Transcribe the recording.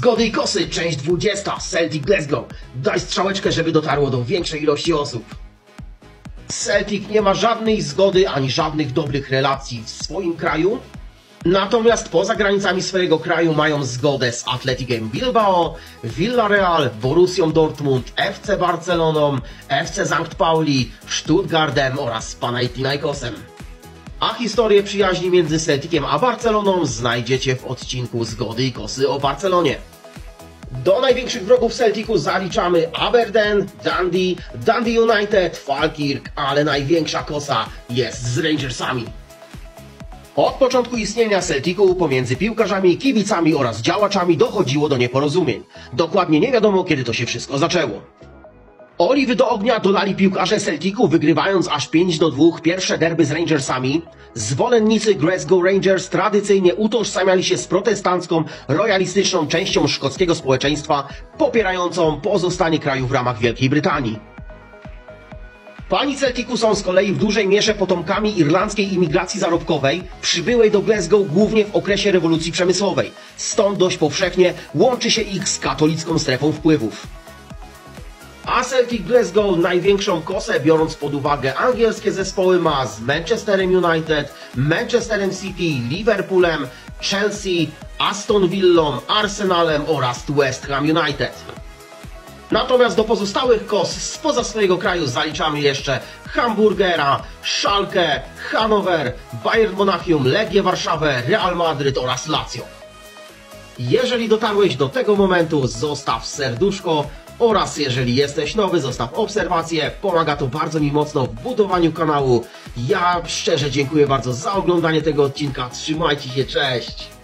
Zgody i kosy, część 20, Celtic Glasgow. Daj strzałeczkę, żeby dotarło do większej ilości osób. Celtic nie ma żadnej zgody ani żadnych dobrych relacji w swoim kraju. Natomiast poza granicami swojego kraju mają zgodę z Atletikiem Bilbao, Villa Real, Borussią Dortmund, FC Barceloną, FC Sankt Pauli, Stuttgartem oraz Panathinaikosem. A historię przyjaźni między Celticiem a Barceloną znajdziecie w odcinku Zgody i kosy o Barcelonie. Do największych wrogów Celticu zaliczamy Aberdeen, Dundee United, Falkirk, ale największa kosa jest z Rangersami. Od początku istnienia Celticu pomiędzy piłkarzami, kibicami oraz działaczami dochodziło do nieporozumień. Dokładnie nie wiadomo, kiedy to się wszystko zaczęło. Oliwy do ognia dolali piłkarze Celticu, wygrywając aż 5-2 pierwsze derby z Rangersami. Zwolennicy Glasgow Rangers tradycyjnie utożsamiali się z protestancką, royalistyczną częścią szkockiego społeczeństwa, popierającą pozostanie kraju w ramach Wielkiej Brytanii. Pani Celticu są z kolei w dużej mierze potomkami irlandzkiej imigracji zarobkowej, przybyłej do Glasgow głównie w okresie rewolucji przemysłowej. Stąd dość powszechnie łączy się ich z katolicką strefą wpływów. A Celtic Glasgow największą kosę, biorąc pod uwagę angielskie zespoły, ma z Manchesterem United, Manchesterem City, Liverpoolem, Chelsea, Aston Villą, Arsenalem oraz West Ham United. Natomiast do pozostałych kos spoza swojego kraju zaliczamy jeszcze Hamburgera, Schalke, Hannover, Bayern Monachium, Legię Warszawę, Real Madryt oraz Lazio. Jeżeli dotarłeś do tego momentu, zostaw serduszko oraz jeżeli jesteś nowy, zostaw obserwację. Pomaga to bardzo mi mocno w budowaniu kanału. Ja szczerze dziękuję bardzo za oglądanie tego odcinka. Trzymajcie się, cześć!